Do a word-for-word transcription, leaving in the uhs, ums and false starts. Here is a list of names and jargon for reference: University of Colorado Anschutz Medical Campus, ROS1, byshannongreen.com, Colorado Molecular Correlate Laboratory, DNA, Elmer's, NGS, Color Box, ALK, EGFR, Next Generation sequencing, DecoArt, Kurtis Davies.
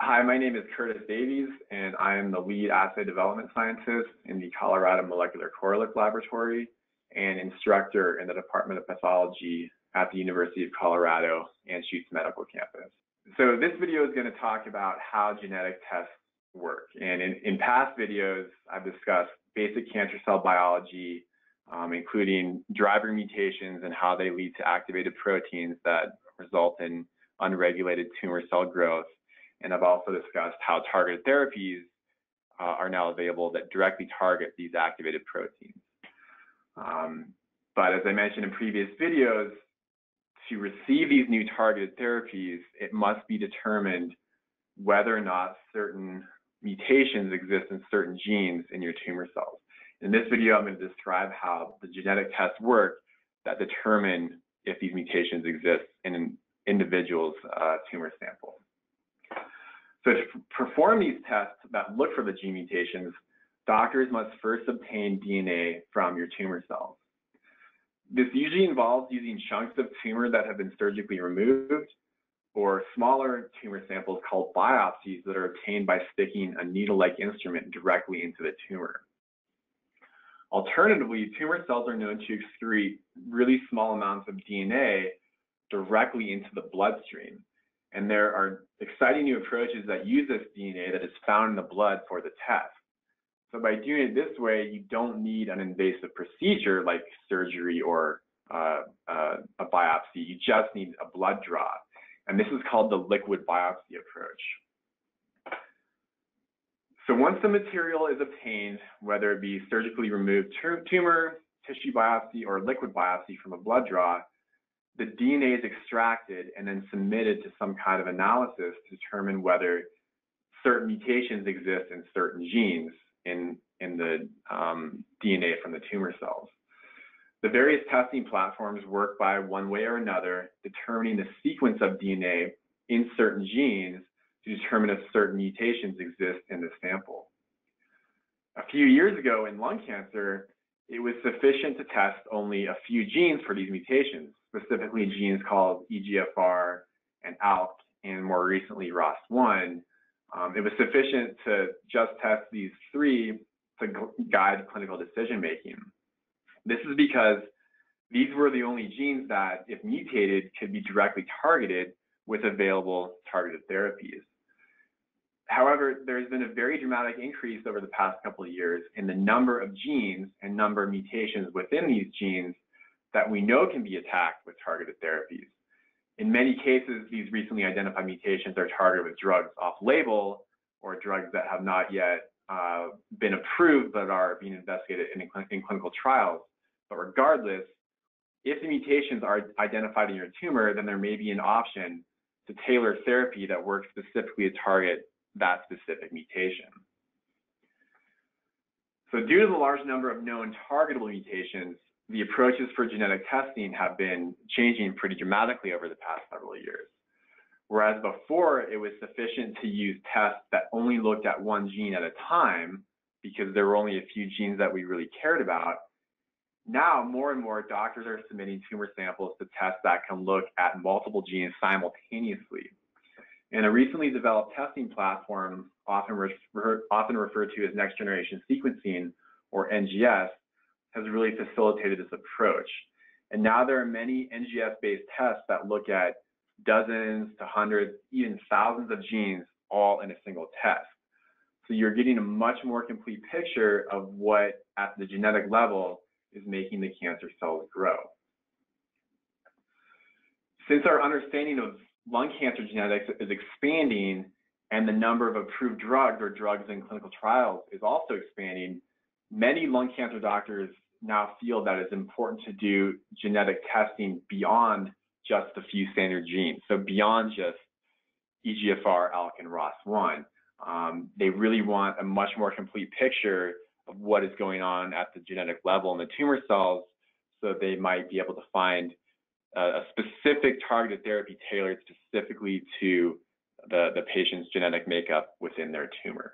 Hi, my name is Kurtis Davies, and I am the lead assay development scientist in the Colorado Molecular Correlate Laboratory and instructor in the Department of Pathology at the University of Colorado Anschutz Medical Campus. So this video is going to talk about how genetic tests work. And in, in past videos, I've discussed basic cancer cell biology, um, including driver mutations and how they lead to activated proteins that result in unregulated tumor cell growth. And I've also discussed how targeted therapies uh, are now available that directly target these activated proteins. Um, but as I mentioned in previous videos, to receive these new targeted therapies, it must be determined whether or not certain mutations exist in certain genes in your tumor cells. In this video, I'm going to describe how the genetic tests work that determine if these mutations exist in an individual's uh, tumor sample. So to perform these tests that look for the gene mutations, doctors must first obtain D N A from your tumor cells. This usually involves using chunks of tumor that have been surgically removed or smaller tumor samples called biopsies that are obtained by sticking a needle-like instrument directly into the tumor. Alternatively, tumor cells are known to excrete really small amounts of D N A directly into the bloodstream. And there are exciting new approaches that use this D N A that is found in the blood for the test. So by doing it this way, you don't need an invasive procedure like surgery or uh, uh, a biopsy. You just need a blood draw. And this is called the liquid biopsy approach. So once the material is obtained, whether it be surgically removed tumor, tissue biopsy, or liquid biopsy from a blood draw, the D N A is extracted and then submitted to some kind of analysis to determine whether certain mutations exist in certain genes in, in the um, D N A from the tumor cells. The various testing platforms work by one way or another, determining the sequence of D N A in certain genes to determine if certain mutations exist in the sample. A few years ago in lung cancer, it was sufficient to test only a few genes for these mutations, specifically genes called E G F R and ALK, and more recently R O S one. Um, it was sufficient to just test these three to guide clinical decision-making. This is because these were the only genes that, if mutated, could be directly targeted with available targeted therapies. However, there's been a very dramatic increase over the past couple of years in the number of genes and number of mutations within these genes that we know can be attacked with targeted therapies. In many cases, these recently identified mutations are targeted with drugs off-label or drugs that have not yet uh, been approved but are being investigated in, in, in clinical trials. But regardless, if the mutations are identified in your tumor, then there may be an option to tailor therapy that works specifically to target that specific mutation. So due to the large number of known targetable mutations, the approaches for genetic testing have been changing pretty dramatically over the past several years. Whereas before, it was sufficient to use tests that only looked at one gene at a time because there were only a few genes that we really cared about. Now, more and more doctors are submitting tumor samples to tests that can look at multiple genes simultaneously. And a recently developed testing platform, often, refer often referred to as next-generation sequencing, or N G S, has really facilitated this approach. And now there are many N G S-based tests that look at dozens to hundreds, even thousands of genes all in a single test. So you're getting a much more complete picture of what, at the genetic level, is making the cancer cells grow. Since our understanding of lung cancer genetics is expanding and the number of approved drugs or drugs in clinical trials is also expanding, many lung cancer doctors now feel that it's important to do genetic testing beyond just a few standard genes, so beyond just E G F R, ALK, and R O S one. Um, they really want a much more complete picture of what is going on at the genetic level in the tumor cells, so they might be able to find a, a specific targeted therapy tailored specifically to the, the patient's genetic makeup within their tumor.